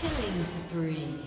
Killing spree.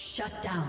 Shut down.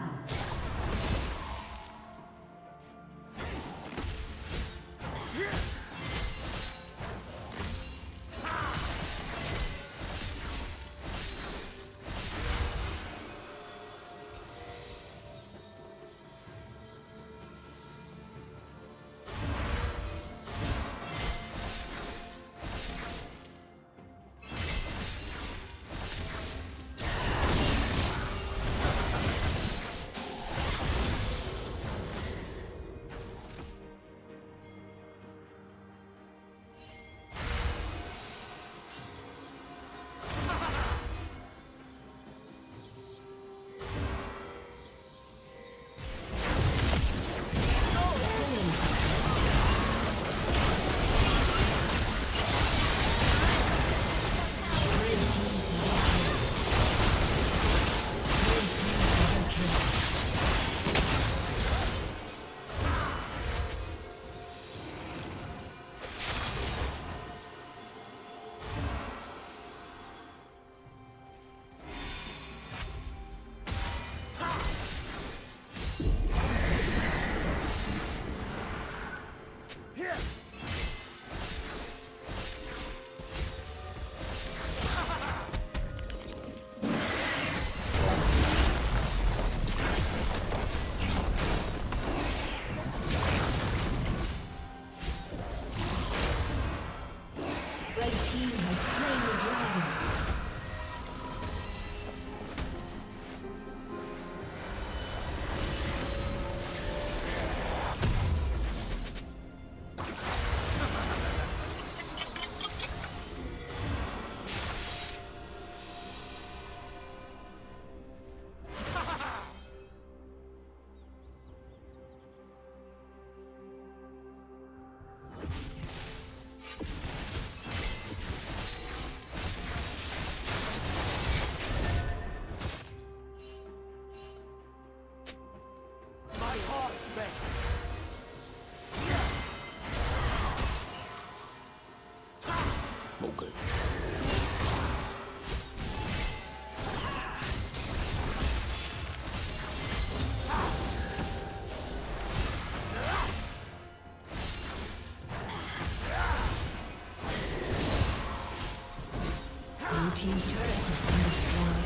Blue team's turret has been destroyed.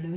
Blue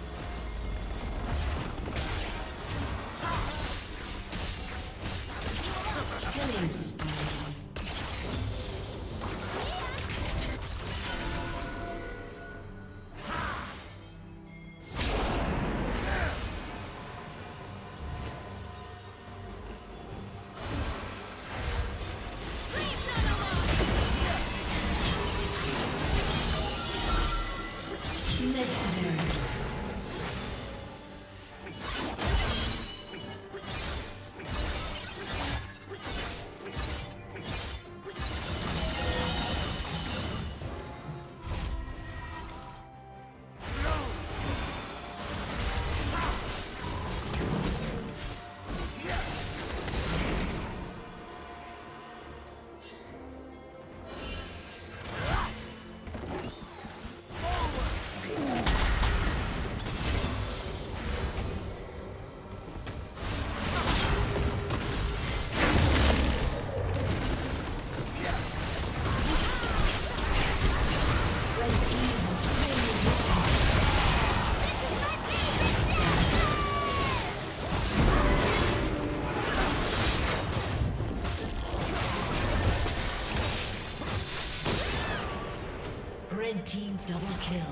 team double kill.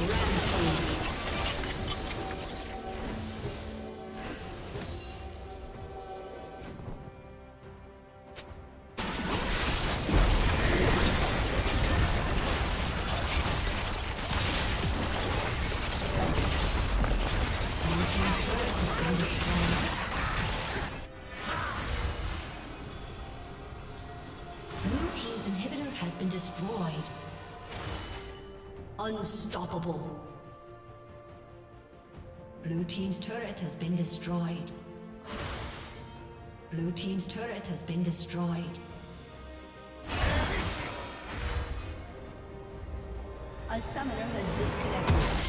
Rampage. Destroyed. Unstoppable. Blue team's turret has been destroyed. Blue team's turret has been destroyed. A summoner has disconnected.